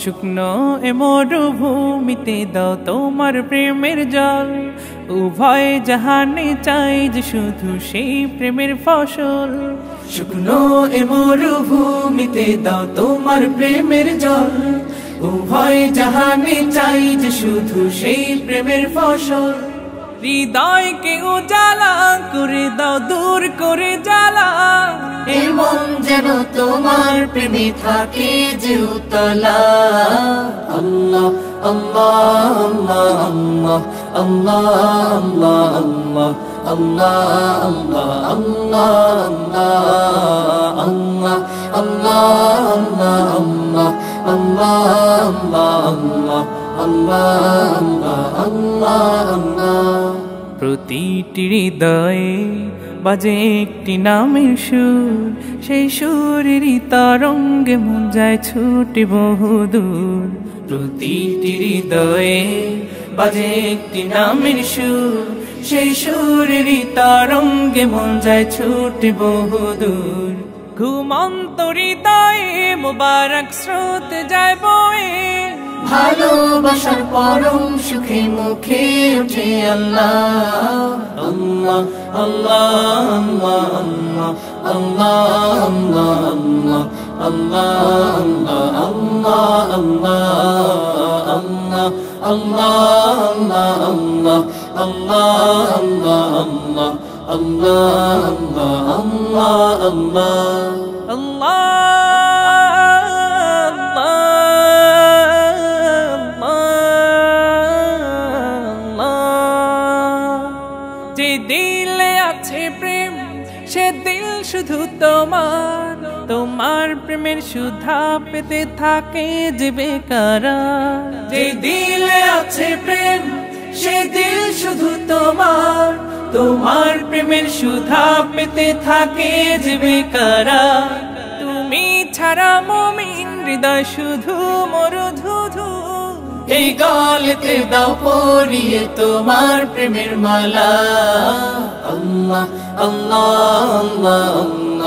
শুকনো এ মরুভূমিতে দাও তোমার প্রেমের জল উভয় জাহানে চাই যে শুধু সেই প্রেমের ফসল শুকনো এ মরুভূমিতে দাও তোমার প্রেমের জল উভয় জাহানে চাই যে শুধু সেই প্রেমের ফসল হৃদয়কে উজালা করে দাও দূর করে জ্বালা এই মন যেন তোমার প্রেমে থাকে যে উতলা আল্লাহ আল্লাহ আল্লাহ আল্লাহ আল্লাহ আল্লাহ Allah Allah Allah Allah Allah Allah Allah Allah Allah Allah Allah প্রতিটি হৃদয়ে বাজে একটি নামের সুর সেই সুরেরই তরঙ্গে মন যায় ছুটে বহুদূর প্রতিটি হৃদয়ে বাজে একটি নামের সুর সেই সুরেরই তরঙ্গে মন যায় ছুটে বহুদূর ঘুমন্ত হৃদয়ে মোবারক স্রোত যায় বয়ে ভালোবাসার পরম সুখে মুখে উঠে আল্লাহ আল্লাহ আল্লাহ আল্লাহ আল্লাহ আল্লাহ আল্লাহ আল্লাহ আল্লাহ আল্লাহ আল্লাহ Allah Allah Allah Allah Allah Allah Allah যে দিলে আছে প্রেম সে দিল শুধু তোমার তোমার প্রেমের সুধা পেতে থাকে যে বেকারা যে দিলে আছে প্রেম সে দিল শুধু তোমার তোমার প্রেমের সুধা পেতে থাকে যে বেকারা তুমি ছাড়া মুমিন হৃদয় শুধু মরুধুধু এই গলেতে দাও পরিয়ে তোমার প্রেমের মালা আল্লাহ আল্লাহ আল্লাহ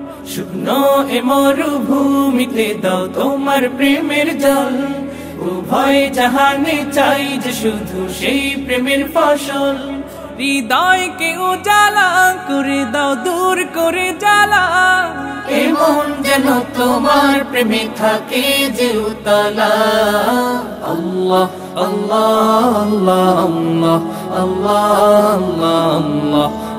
শুকনো এ মরুভূমিতে দাও তোমার প্রেমের জল উভয় জাহানে চাই যে শুধু সেই প্রেমের ফসল হৃদয়কে উজালা করে দাও দূর করে জ্বালা এ মন যেন তোমার প্রেমে থাকে যে উতলা আল্লাহ আল্লাহ আল্লাহ আল্লাহ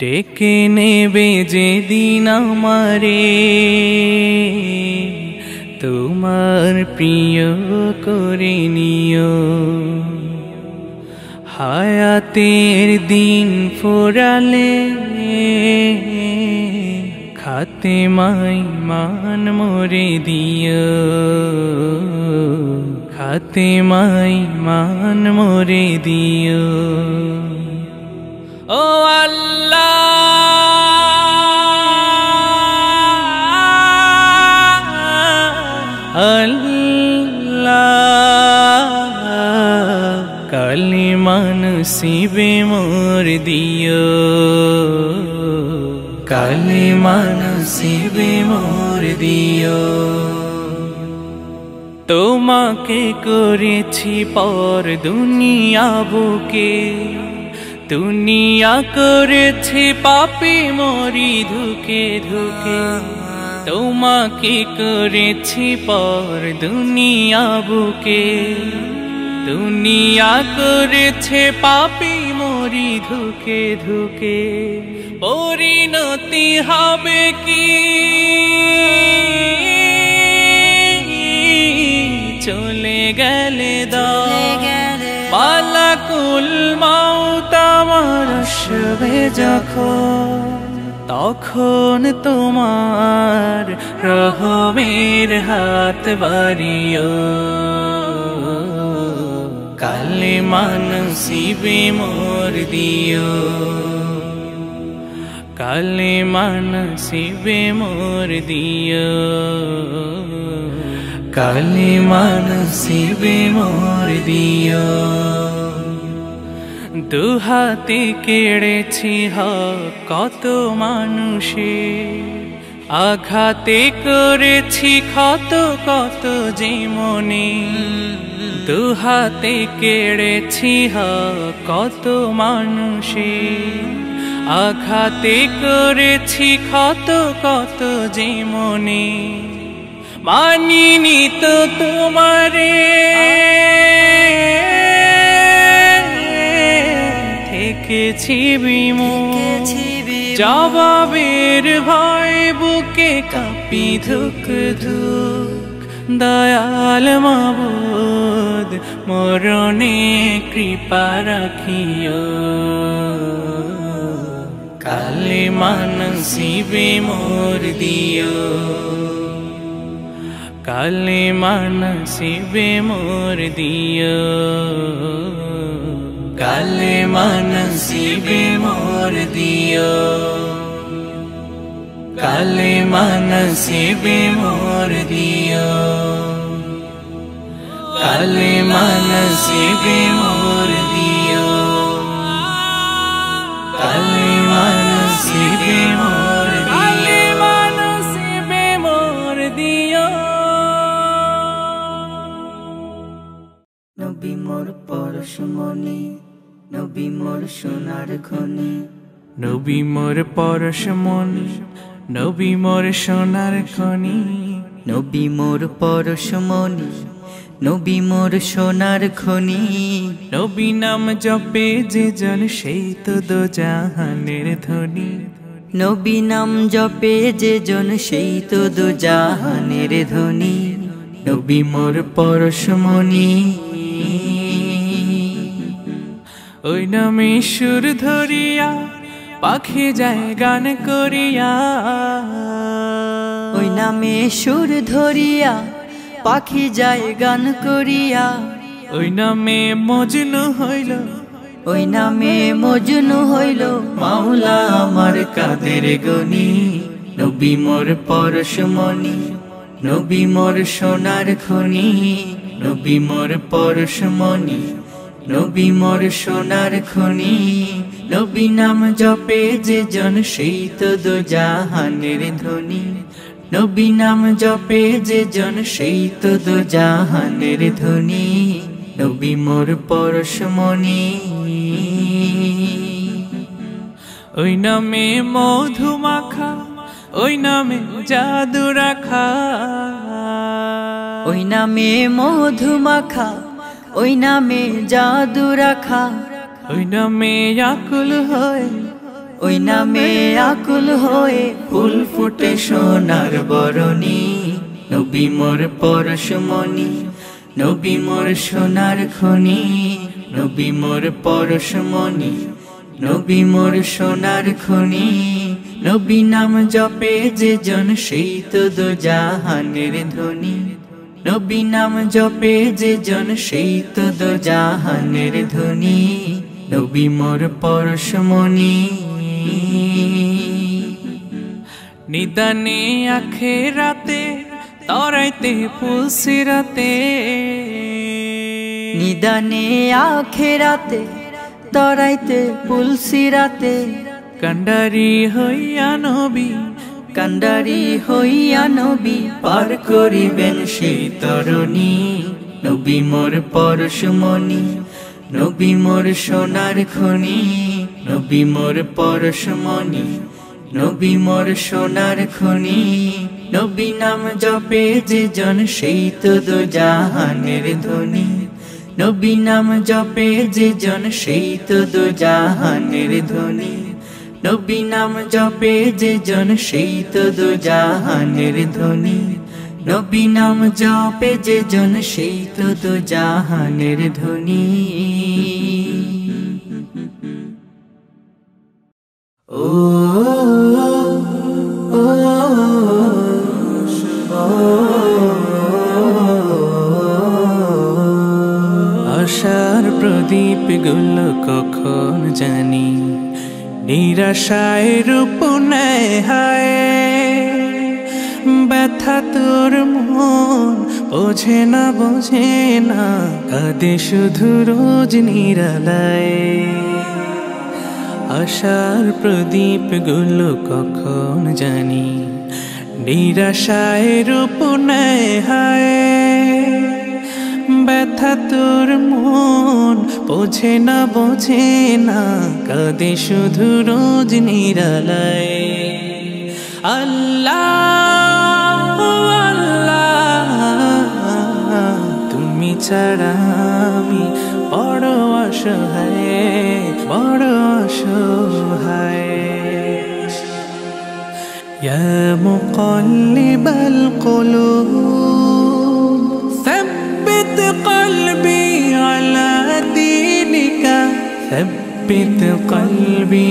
ডেকে নেবে যেদিন আমারে তোমার প্রিয় করে নিও হায়াতের দিন ফোরালে খাতে মাই মান মোরে দিও খাতে মাই মান মোরে দিও ও আল্লাহ আল্লাহ কালি মানসিবে মোর দিও কালি মানসিবে মোর দিও তোমাকে করেছি পর দুনিয়া বুকে, দুনিয়া করেছি পাপে মরি ধুকে ধুকে। তোমাকে করেছি পর দুনিয়া বুকে, দুনিয়া করেছে পাপে মরি ধুকে ধুকে। পরিণতি হবে কি চলে গেলে মালাকুল মাউত আমার আসবে যখন, তখন তোমার রহমের হাত বাড়িও। কালেমা নসিবে মোর দিও, কালেমা নসিবে মোর দিও, কালেমা নসিবে মোর দিও। দুহাতে কেড়েছি হক কত মানুষে, আঘাতে করেছি ক্ষত কত যে মনে। দুহাতে কেড়েছি হক কত মানুষে, আঘাতে করেছি ক্ষত কত যে মনে। মানিনি তো তোমারে থেকেছি বিমুখ, জবাবের ভয়ে বুকে কাঁপি ধুক ধুক। দয়াল মাবুদ মরণে কৃপা রাখিও, কালেমা নসিবে মোর দিও, কালেমা নসিবে মোর দিও, কালেমা নসিবে মোর দিও, কালেমা নসিবে মোর দিও, কালেমা নসিবে মোর দিও, কালেমা নসিবে মোর দিও, কালেমা নসিবে মোর দিও। নবী মোর পরশমণি, নবী মোর সোনার খনি, নবী মোর পরশমণি, নবী মোর সোনার খনি, নবী মোর পরশমণি, নবী মোর সোনার খনি। নবী নাম জপে যে জন সেই তো দোজাহানের ধনী, নবী নাম জপে যে জন সেই তো দোজাহানের ধনী। নবী মোর পরশমণি, ওই নামে সুর ধরিয়া পাখি যায় গান করিয়া, ওই নামে সুর ধরিয়া পাখি যায় গান করিয়া। ওই নামে মজনু হইল, ওই নামে মজনু হইল মাওলা আমার কাদের গনি। নবী মোর পরশমণি, নবী মোর সোনার খনি, নবী মোর পরশমণি, নবী মোর সোনার খনি। নবী নাম জপে যে জন সেই তো দোজাহানের ধনী, নবী নাম জপে যে জন সেই তো দোজাহানের ধনী। নবী মোর পরশমণি, ওই নামে মধু মাখা, ওই নামে জাদু রাখা, ওই নামে মধু মাখা, ওই নামে জাদু রাখা। ওই নামে আকুল হয়, ওই নামে আকুল হয় ফুল ফুটে সোনার বরণী। নবী মোর পরশমণি, নবী মোর সোনার খনি, নবী মোর পরশমণি, নবী মোর সোনার খনি। নবী নাম জপে যে জন সেই তো দোজাহানের ধনী, নবী নাম জপে যে জন সেই তো দোজাহানের ধনী। নবী মোর পরশমণি, নিদানে আখেরাতে তরাইতে ফুল সিরাতে, নিদানে আখেরাতে তরাইতে ফুল সিরাতে। কান্ডারি হইয়া নবী কান্ডারি হইয়া নবী পার করিবেন সেই তরণী। নবী মোর পরশমণি, নবী মোর সোনার খনি, নবী মোর পরশমণি, নবী মোর সোনার খনি। নবী নাম জপে যে জন সেই তো দুজাহানের ধনী, নবী নাম জপে যে জন সেই তো দুজাহানের ধনী, নবী নাম জপে যে জন সেই তো দুজাহানের ধনী, নবী নাম জপে যে জন সেই তো দুজাহানের ধনী। ও আশার প্রদীপ গুলো কখন জানি নিরাশায় রূপ নেয়। হায় ব্যথা তোর মন বোঝে না, বোঝে না, কাঁদে শুধু রোজ নিরালায়। আশার প্রদীপ গুলো কখন জানি নিরাশায় রূপ নেয়। হায় ব্যথা তোর মন বোঝে না, বোঝে না, কাঁদে শুধু রোজ নিরালায়। আল্লাহ আল্লাহ তুমি ছাড়া আমি বড় অসহায়, বড় অসহায়। ইয়া মুকাল্লিবাল কুলুব সাব্বিত কলবি আলা দীনিকা, সাব্বিত কলবি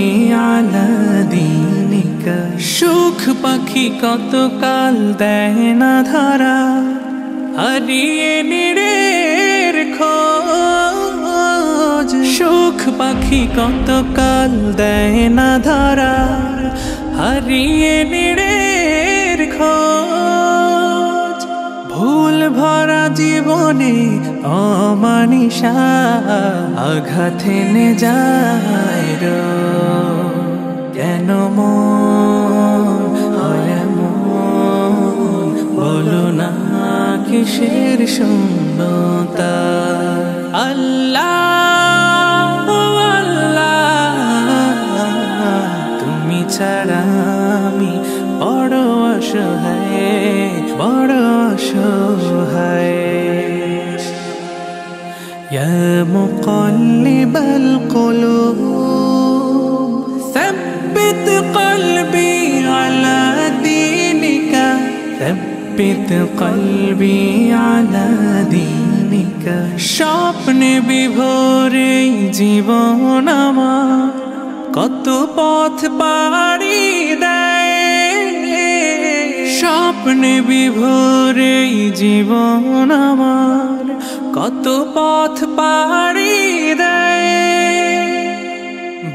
আলা দীনিকা। সুখ পাখি কত কাল দেয় না ধরা, হারিয়ে নিরের খোঁজ। সুখ পাখি কত কাল দেয় না ধরা, হারিয়ে নিরের খোঁজ। ভুল ভরা জীবনে অমানিশা আঘাত এনে যায় রোজ। কেন মন হয় এমন, বলো না কিসের শূন্যতা। আল্লাহ আল্লাহ তুমি ছাড়া আমি বড় অসহায়, বড় অসহায়। ইয়া মুকাল্লিবাল কুলুব ثبت قلبي على دينك، ثبت قلبي على دينك. স্বপ্নে বিভোর এই জীবন আমার, কত পথ পাড়ি দেয়। স্বপ্নে বিভোর এই জীবন আমার, কত পথ পাড়ি দেয়।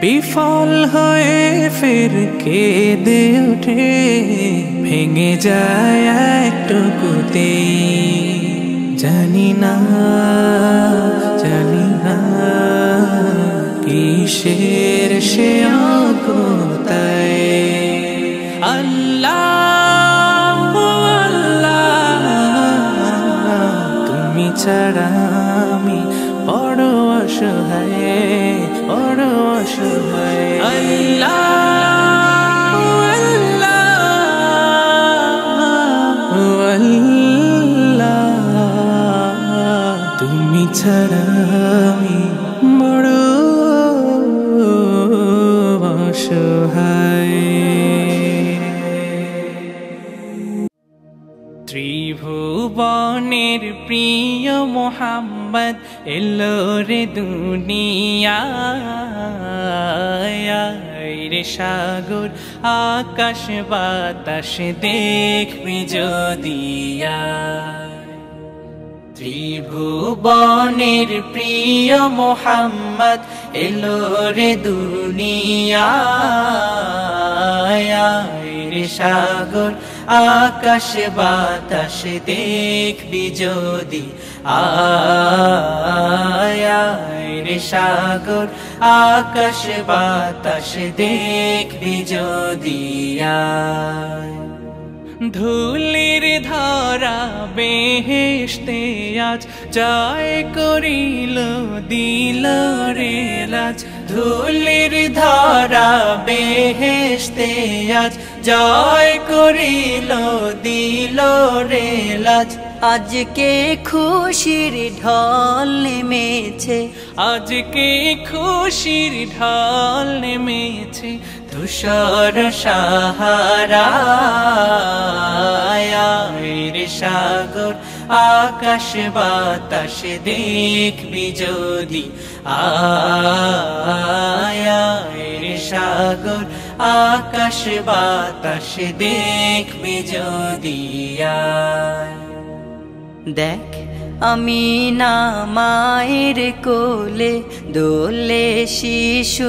বিফল হয়ে ফের কেঁদে ওঠে, ভেঙে যায় একটুকুতেই। জানি না, জানি না কিসের সে অজ্ঞতায়। আল্লাহ আল্লাহ তুমি ছাড়া আমি বড় অসহায়, বড় অসহায়। আল্লাহ আল্লাহ আল্লাহ তুমি ছাড়া আমি বড় অসহায়। ত্রিভুবনের প্রিয় মোহাম্মদ এলো রে দুনিয়ায়। রে সাগর আকাশ বাতাস দেখবি যদিয়া। ত্রিভুবনের প্রিয় মোহাম্মদ এলো রে দুনিয়ায়। রে সাগর আকাশ বাতাস দেখবি যদি আয়া। রে সাগর আকাশ বাতাস দেখবি যদি আয়া। धूलिर धारा बेहेश्ते आज जय करिल दिल रे लाज। धूलिर धारा बेहेश्ते आज जय करिल दिल रे लाज। आज के खुशीर ढाल नेमेछे, आज के खुशीर ढाल नेमेछे तुषार सहाराय। आएर सागर आकाश बातास देखबि जदि आय। आएर सागर आकाश बातास देखबि जदि आय। देख अमीना मायेर कोले दोले शिशु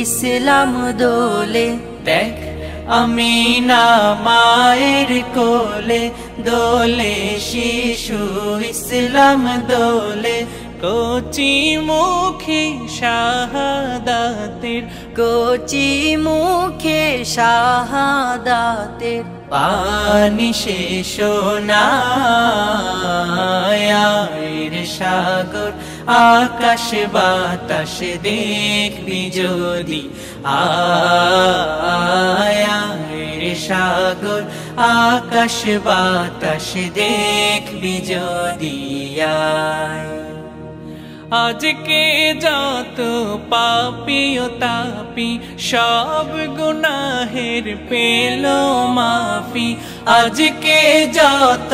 इस्लाम दोले। देख अमीना मायेर कोले दोले शिशु इस्लाम दोले। कोची मुखे शहादातेर, कोची मुखे शहादातेर पानी से सोनाया। आएर सागर आकाश बातास देखबि जदि आया। आएर सागर आकाश बातास देखबि जदि आय। आज के जत पापियो तापी सब गुनाहेर पेलो माफी। आज के जत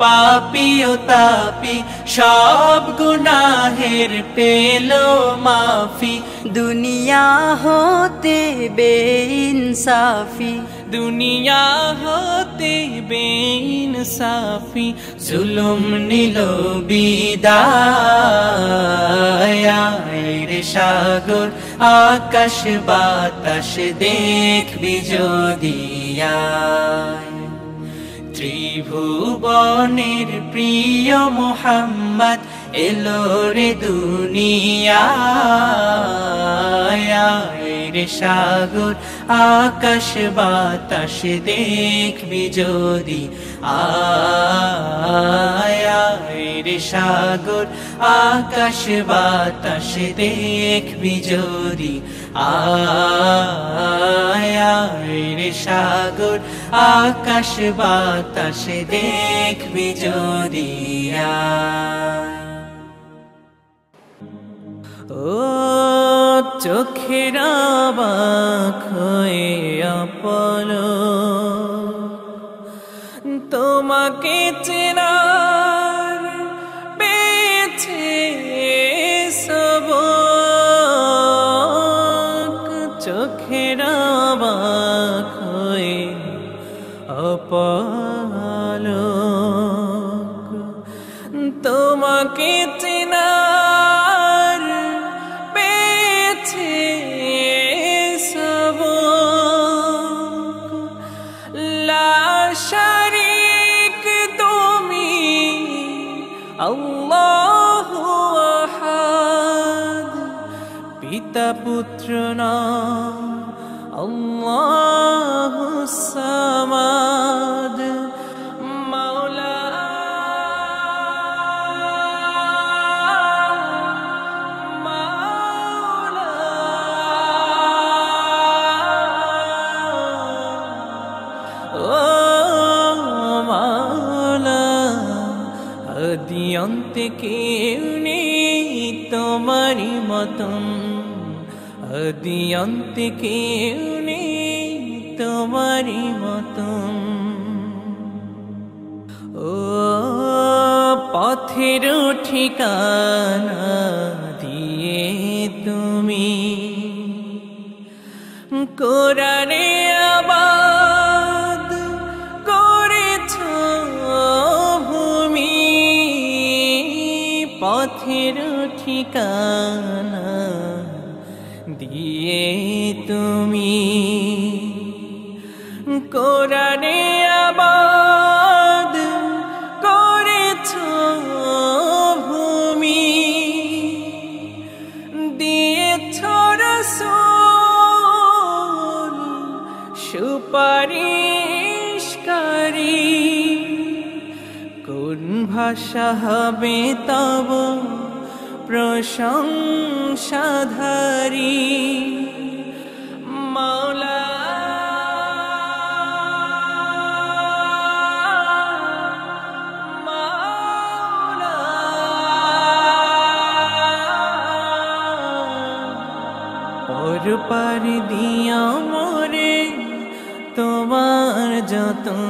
पापियो तापी सब गुनाहेर पेलो माफी। दुनिया होते बेइंसाफी, दुनिया होते बेइंसाफी जुलुम निलो बिदाय। आएर सागर आकाश बातास देखबि जदि आय। त्रिभुवनेर प्रिय मुहम्मद एलो रे दुनिया। आएर सागर आकाश बातास देखबि जदि आय। आएर सागर आकाश बातास देखबि जदि आय। आएर सागर आकाश बातास देखबि जदि आय। ओ चोखेर अबाक हये अपलक तोमाके চেনার পেয়েছে सबक। चोखेर अबाक हये अपलक तोमाके চেনার पिता पुत्र अल्लाहु समाद। मौला मौला ओ मौला आदि अन्ते केउ नेই তোমারই মতন। आदि अन्त केउ नेই তোমারই মতন। ओ पथेर ठिकाना दिए तुमी কোরআনে আবাদ করেছো ভূমি। পথের ঠিকানা दिए तुमी কোরআনে আবাদ করেছো भूमि। দিয়েছো রসূল সুপারিশকারী। শাহবে তব প্রশংসাধারী মাওলা और पार दिया मोरे तुम्हार जतन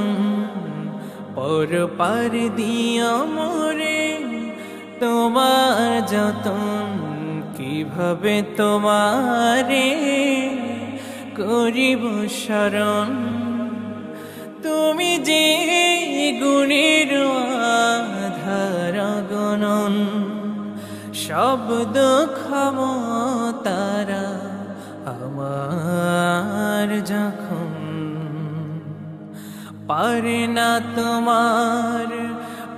और पार दिया मोरे तुम्हार जतन की भावे तुम्हारे करिब शरण तुमी जे गुणेर आधार गणन शब्द क्षमतारा आमार जखम पारे ना तुमार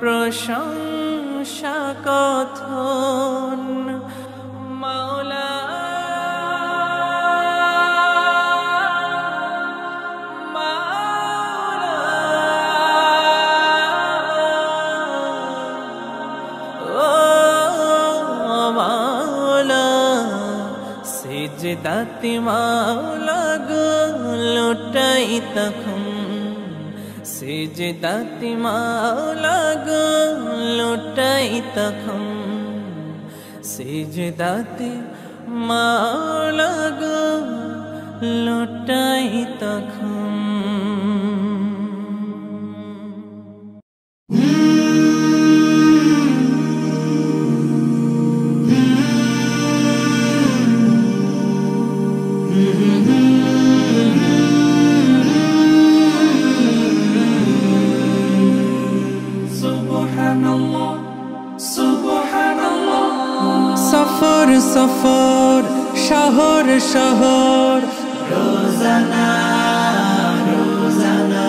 प्रशंसा कथन मौला मौला ओ मौला सिजदाते मौला गो लुटाई तखम सिजदाते मौला गो लुटाई तखम सिजदाते मौला गो लुटाई तखम। सफर सफर शहर शहर रोजाना रोजाना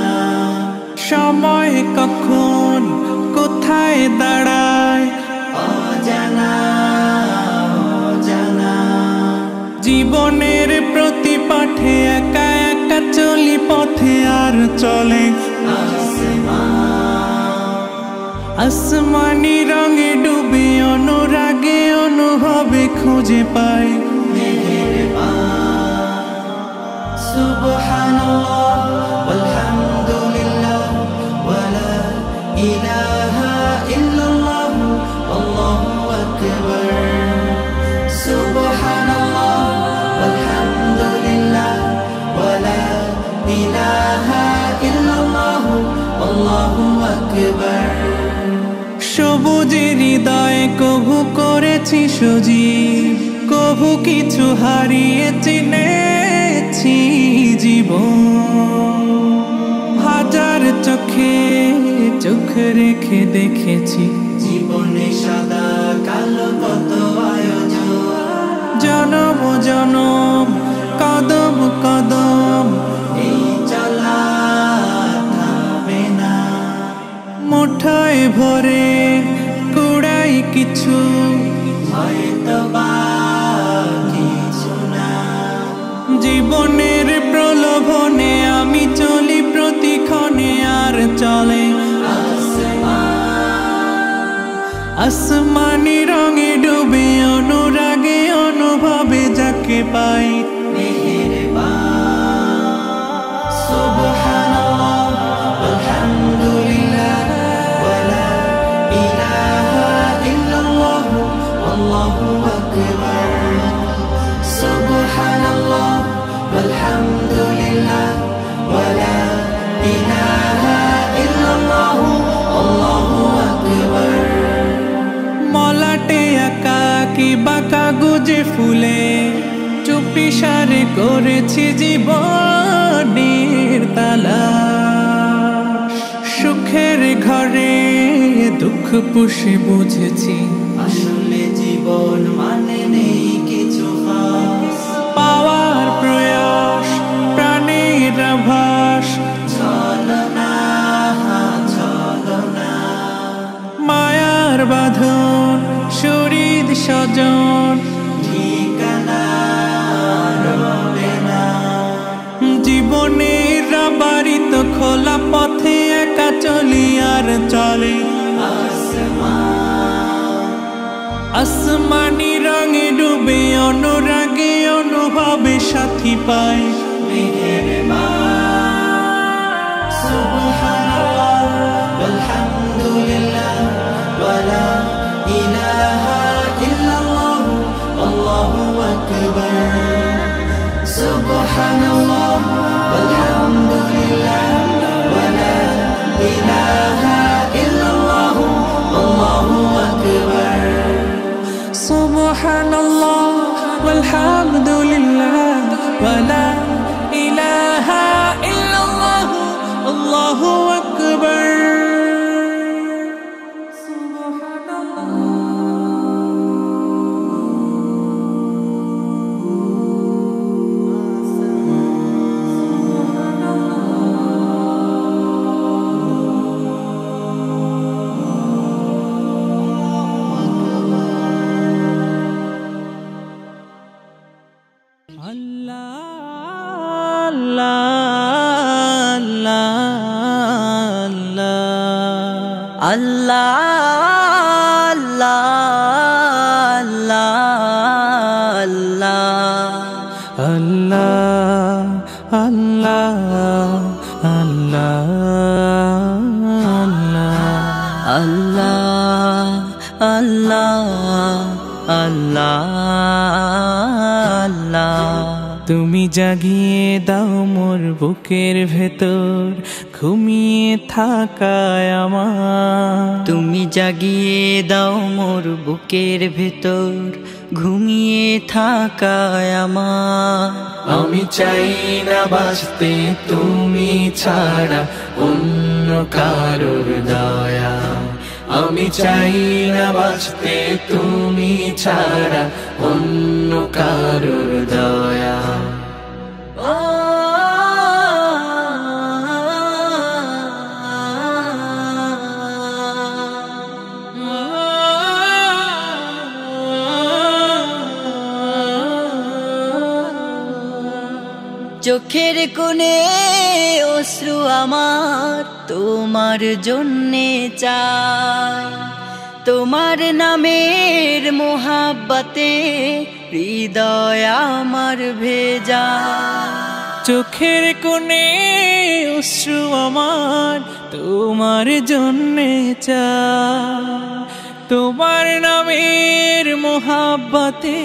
समय कखन कोथाय दाड़ाय अजाना अजाना जीवनेर प्रति पाठे एका एका चली पथे आर चले आसमानी रंगे डूबे अनुरागे अनुभावे खोजे पाए सुबहानल्लाह वल्हम्दुलिल्लाह वला इलाहा इल्लल्लाह अल्लाहु अकबर सुबहानल्लाह वल्हम्दुलिल्लाह वला इलाहा इल्लल्लाह अल्लाहु अकबर सबुजे हृदय कभू करेछि सजीव कभू किछु हारिये चिनेछि जीवन हजार चोखे चोख रेखे देखेछि जीवने सदा कालो कत आयोजन जन्म जन्म कदम कदम मुठाय भरे कुड़ाई किछु जीवनेर प्रलोभने आमी चली प्रतिक्षणे आर चले आसमानी रंगे डूबे अनुरागे अनुभवे जाके पाई बाका गुजे फुले चुपी सारे करेछि जीवनेर तालाश सुखेर घरे दुख पुषे बुझेछि आसले जीवन माने नेई किछु खास पावार प्रयास प्राणेर आभास छलना छलना मायार बाधन शरीर सजन ठिकाना रबे ना जीवनेर बारी तो खोला पथे एका चली आर चले आसमानी रंगे डूबे अनुरागे अनुभावे साथी पाए Subhanallah, walhamdulillah, wa la ilaha illallah, Allahu akbar. Subhanallah, walhamdulillah, wa la ilaha illallah, Allahu akbar. तुमी जागिए दाओ मोर बुकेर भेतर घुमिए थाका आमार तुमी जागिए दाओ मोर बुकेर भेतर घुमिए थाका आमार आमी चाई ना बाजते तुमी छाड़ा अन्य कारोर दया आमी चाई ना बाजते तुमी छाड़ा अन्य कारोर दया চোখের কোণে অশ্রু আমার তোমার জন্যে চাই তোমার নামের মোহাব্বতে হৃদয় আমার ভেজা চোখের কোণে অশ্রু আমার তোমার জন্যে চাই তোমার নামের মোহাব্বতে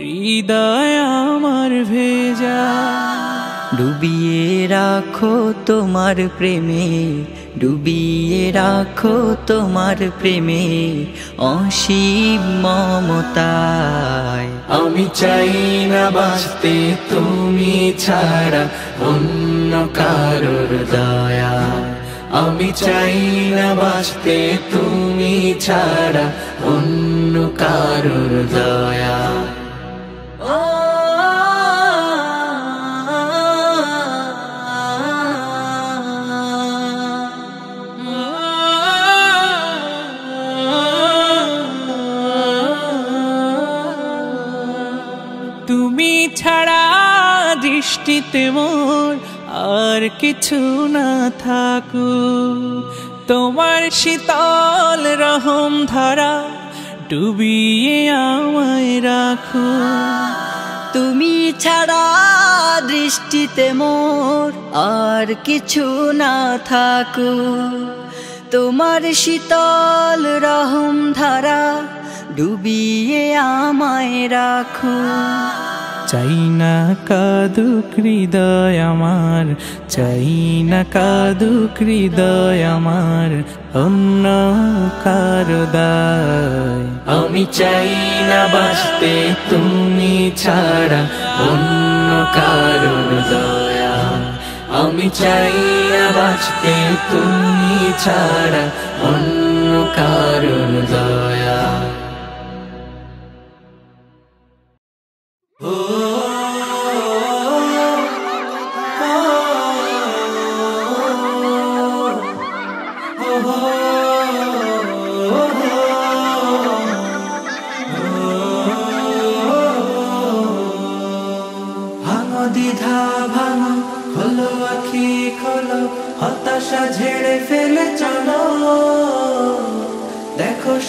হৃদয় আমার ভেজা ডুবিয়ে রাখো তোমার প্রেমে ডুবিয়ে রাখো তোমার প্রেমে অসীম মমতায় আমি চাই না বাঁচতে তুমি ছাড়া অন্য কারোর দয়া আমি চাই না বাঁচতে তুমি ছাড়া অন্য কারোর দয়া দৃষ্টিতে মোর আর কিছু না থাকু তোমার শীতল রহম ধারা ডুবিয়ে আমায় রাখো তুমি ছাড়া দৃষ্টিতে মোর আর কিছু না থাকু তোমার শীতল রহম ধারা ডুবিয়ে আমায় রাখো চাইনা কাদুক হৃদয় আমার চাইনা কাদুক হৃদয় আমার অন্য কারো দায় আমি চাইনা বাঁচতে তুমি ছাড়া অন্য কারো দয়া আমি চাইনা বাঁচতে তুমি ছাড়া অন্য কারো দয়া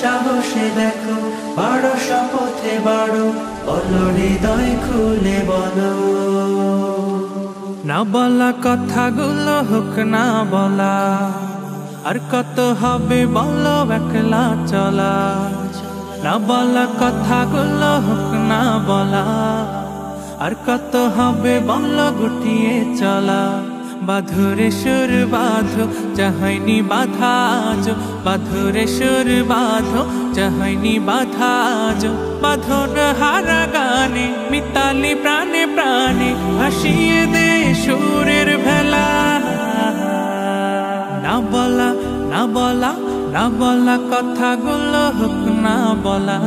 সাহসে দেখো, বাড়ো শপথে বাড়ো, বলো হৃদয় খুলে বলো। না বলা কথাগুলো হোক না বলা, আর কত হবে বলো একলা চলা। না বলা কথাগুলো হোক না বলা, আর কত হবে বলো গুটিয়ে চলা। বাধুরে সুর বাঁধো চাহনি বাধা আজ, বাধুরে সুর বাঁধো চাহনি বাধা আজ। বাঁধন হারা গানে মিতালি প্রাণে প্রাণে, ভাসিয়ে দে সুরের ভেলা। না বলা না বলা না বলা কথাগুলো হোক না বলা,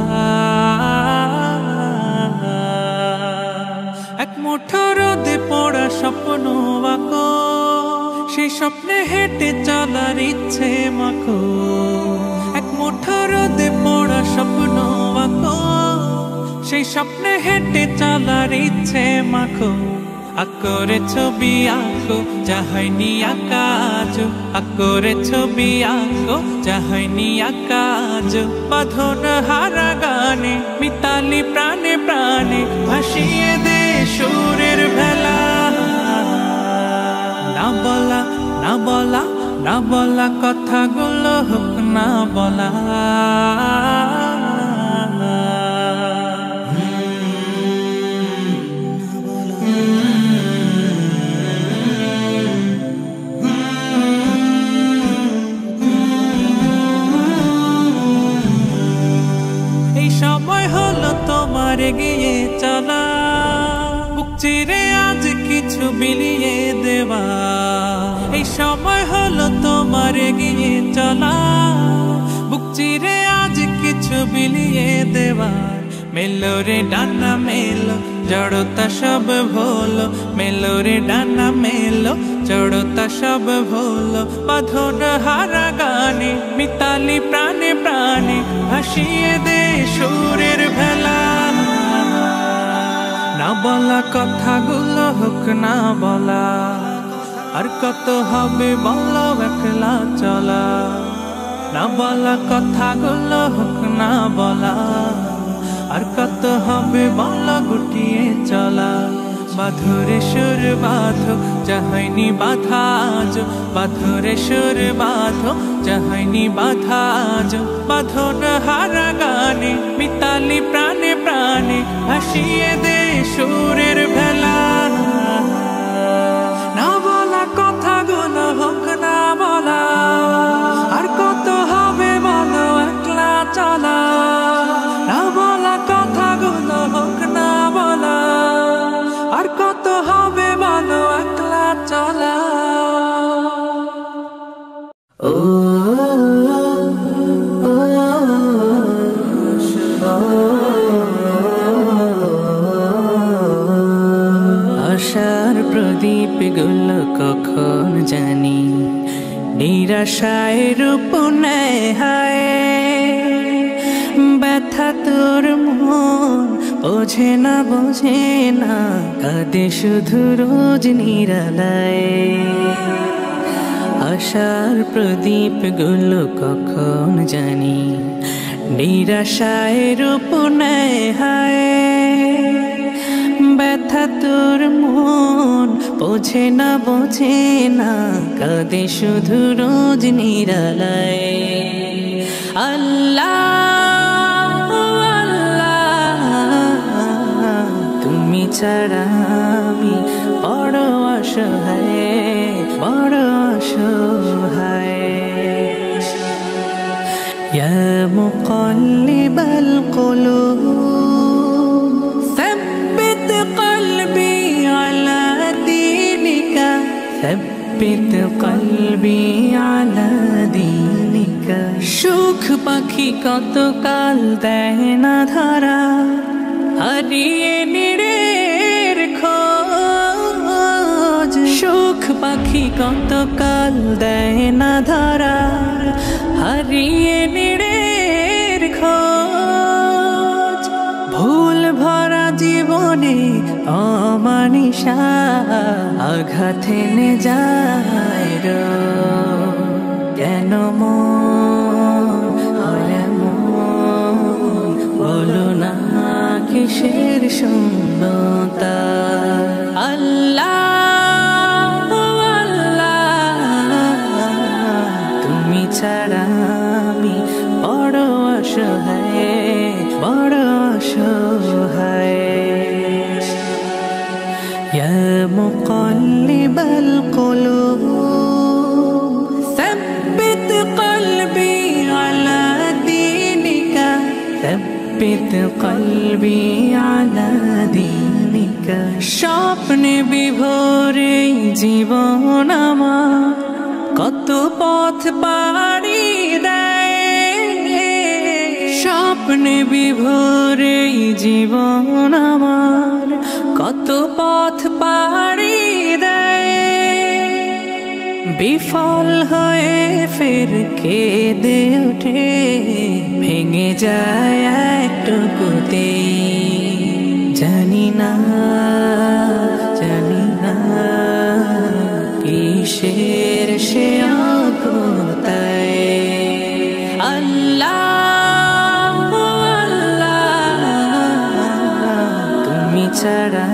এক মুঠো রোদে পড়া স্বপ্ন আঁকো, সেই স্বপ্নে হেঁটে চলার ইচ্ছে মাখো। এক মুঠো রোদে পড়া স্বপ্ন আঁকো, সেই স্বপ্নে হেঁটে চলার ইচ্ছে মাখো। আকরে ছবি আঁকো চাহনি আকাজ, আকরে ছবি আঁকো চাহনি আকাজ। বাঁধন হারা গানে মিতালি প্রাণে প্রাণে, ভাসিয়ে দে সুরের ভেলা। না বলা না বলা না বলা কথাগুলো হোক না বলা। এই সময় হলো তোমার গিয়ে চলা, চিরে আজ কিছু বিলিয়ে দেওয়া। এই সময় হলো তোমার গিয়ে চলা, বুক চিরে আজ কিছু বিলিয়ে দেওয়া। মেলো রে ডানা মেলো জড়তা সব ভোলো, মেলো রে ডানা মেলো জড়তা সব ভোলো। বাঁধন হারা গানে মিতালি প্রাণে প্রাণে, ভাসিয়ে দে সুরের ভেলা। না বলা কথাগুলো হোক না বলা, আর কত হবে বলো একলা চলা। না বলা কথাগুলো হোক না বলা, আর কত হবে বলো গুটিয়ে চলা। বাঁধুরে সুর বাঁধো চাহনি বাধা আজ, বাঁধুরে সুর বাঁধো চাহনি বাধা আজ। বাঁধন হারা গানে মিতালি প্রাণে প্রাণে, ভাসিয়ে দে সুরের ভেলা। না বলা কথাগুলো হোক না বলা, আর কত হবে বলো একলা চলা। না বলা কথাগুলো হোক না বলা, আর কত হবে বলো একলা চলা। দীপগুলো কখন জানি নিরাশায় রূপ নেয়, হায় ব্যথা তোর মন বোঝে না কাঁদে শুধু রোজ নিরালায়। আশার প্রদীপগুলো কখন জানি নিরাশায় রূপ নেয়, হায় ব্যথা তোর মন বোঝে না কাঁদে শুধু রোজ নিরালায়। আল্লাহ আল্লাহ তুমি ছাড়া আমি বড় অসহায়, বড় অসহায়। ইয়া মুকাল্লিবাল কুলুব ثبت قلبي على دينك। সুখ পাখি কত কাল দেয় না ধরা, হারিয়ে নিরের খোঁজ। সুখ পাখি কত কাল দেয় না ধরা, হারিয়ে নিরের খোঁজ। ভুল ভরা জীবনে অমানিশা আঘাতে নে যায়, কেন মন কিসের শূন্যতা। আল্লাহ আল্লাহ তুমি ছাড়া আমি বড় অসহায়, বড় অসহায়। ইয়া মুকাল্লিবাল কুলুব সাব্বিত কলবি আলা দীনিকা, সাব্বিত কলবি আলা দীনিকা। স্বপ্নে বিভোর এই জীবন আমার, কত পথ পাড়ি দেয়। স্বপ্নে বিভোর এই জীবন আমার, কত পথ পাড়ি দেয়। বিফল হয়ে ফের কেঁদে ওঠে, ভেঙে যায় একটুকুতে। জানি না, জানি না কিসের সে অজ্ঞতায়। আল্লাহ ছাড়া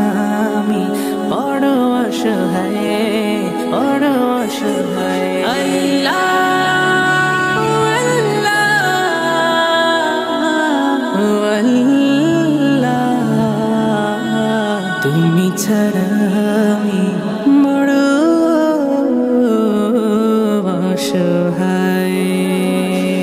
আমি বড় অসহায়, বড় অসহায়। আল্লাহ আল্লাহ আল্লাহ তুমি ছাড়া